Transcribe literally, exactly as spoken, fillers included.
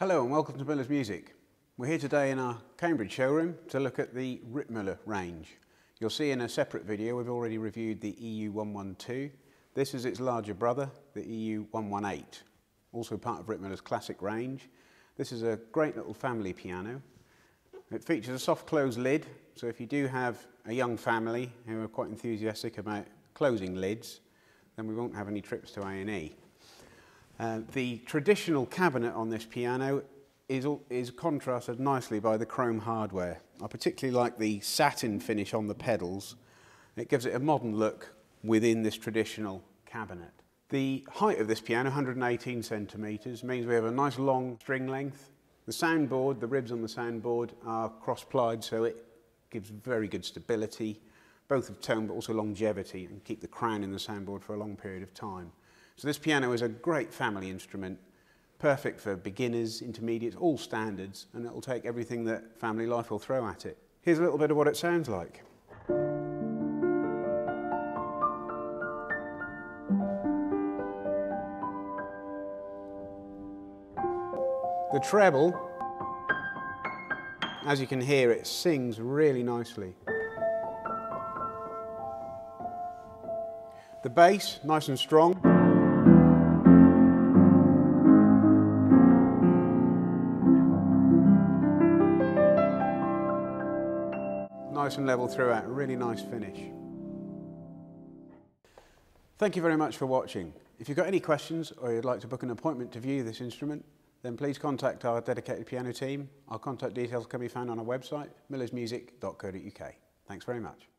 Hello and welcome to Millers Music. We're here today in our Cambridge showroom to look at the Ritmüller range. You'll see in a separate video we've already reviewed the E U one one two. This is its larger brother, the E U one one eight, also part of Ritmüller's classic range. This is a great little family piano. It features a soft close lid, so if you do have a young family who are quite enthusiastic about closing lids, then we won't have any trips to A and E. Uh, the traditional cabinet on this piano is, is contrasted nicely by the chrome hardware. I particularly like the satin finish on the pedals. It gives it a modern look within this traditional cabinet. The height of this piano, one hundred and eighteen centimetres, means we have a nice long string length. The soundboard, the ribs on the soundboard are cross-plied, so it gives very good stability, both of tone but also longevity, and keep the crown in the soundboard for a long period of time. So this piano is a great family instrument, perfect for beginners, intermediates, all standards, and it'll take everything that family life will throw at it. Here's a little bit of what it sounds like. The treble, as you can hear, it sings really nicely. The bass, nice and strong. Nice and level throughout, really nice finish. Thank you very much for watching. If you've got any questions or you'd like to book an appointment to view this instrument, then please contact our dedicated piano team. Our contact details can be found on our website, millers music dot co dot U K. Thanks very much.